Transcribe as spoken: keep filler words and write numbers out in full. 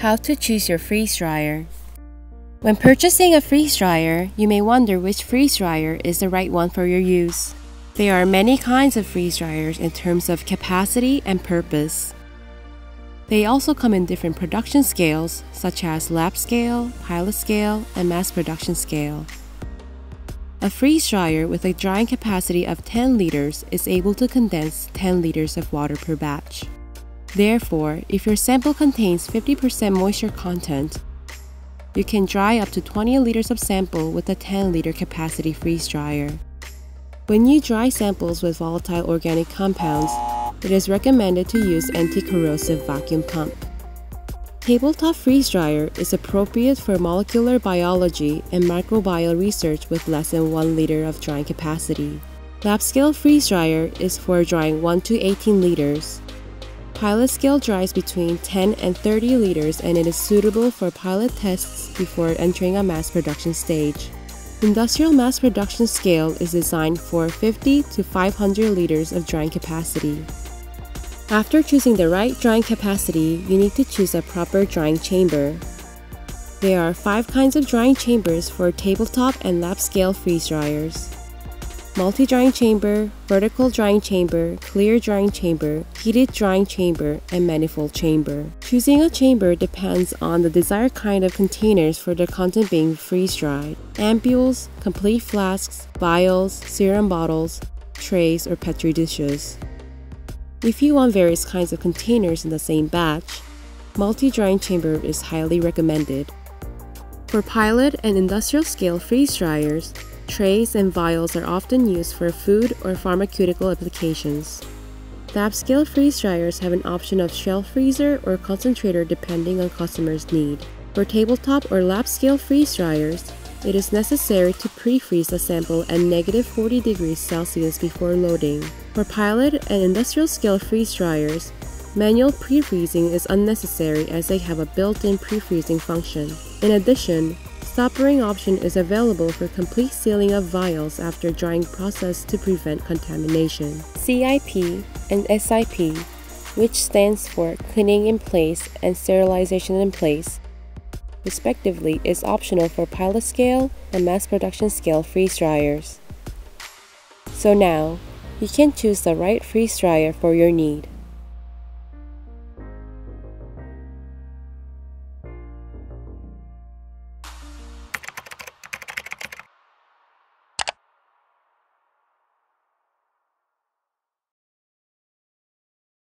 How to choose your freeze dryer. When purchasing a freeze dryer, you may wonder which freeze dryer is the right one for your use. There are many kinds of freeze dryers in terms of capacity and purpose. They also come in different production scales, such as lab scale, pilot scale, and mass production scale. A freeze dryer with a drying capacity of ten liters is able to condense ten liters of water per batch. Therefore, if your sample contains fifty percent moisture content, you can dry up to twenty liters of sample with a ten liter capacity freeze dryer. When you dry samples with volatile organic compounds, it is recommended to use anti-corrosive vacuum pump. Tabletop freeze dryer is appropriate for molecular biology and microbial research with less than one liter of drying capacity. Lab scale freeze dryer is for drying one to eighteen liters. Pilot scale dries between ten and thirty liters, and it is suitable for pilot tests before entering a mass production stage. Industrial mass production scale is designed for fifty to five hundred liters of drying capacity. After choosing the right drying capacity, you need to choose a proper drying chamber. There are five kinds of drying chambers for tabletop and lab scale freeze dryers: multi-drying chamber, vertical drying chamber, clear drying chamber, heated drying chamber, and manifold chamber. Choosing a chamber depends on the desired kind of containers for the content being freeze-dried: ampules, complete flasks, vials, serum bottles, trays, or petri dishes. If you want various kinds of containers in the same batch, multi-drying chamber is highly recommended. For pilot and industrial scale freeze dryers, trays and vials are often used for food or pharmaceutical applications. Lab scale freeze dryers have an option of shell freezer or concentrator depending on customers' need. For tabletop or lab scale freeze dryers, it is necessary to pre-freeze the sample at negative forty degrees Celsius before loading. For pilot and industrial scale freeze dryers, manual pre-freezing is unnecessary as they have a built-in pre-freezing function. In addition, stoppering option is available for complete sealing of vials after drying process to prevent contamination. C I P and S I P, which stands for cleaning in place and sterilization in place, respectively, is optional for pilot scale and mass production scale freeze dryers. So now, you can choose the right freeze dryer for your need.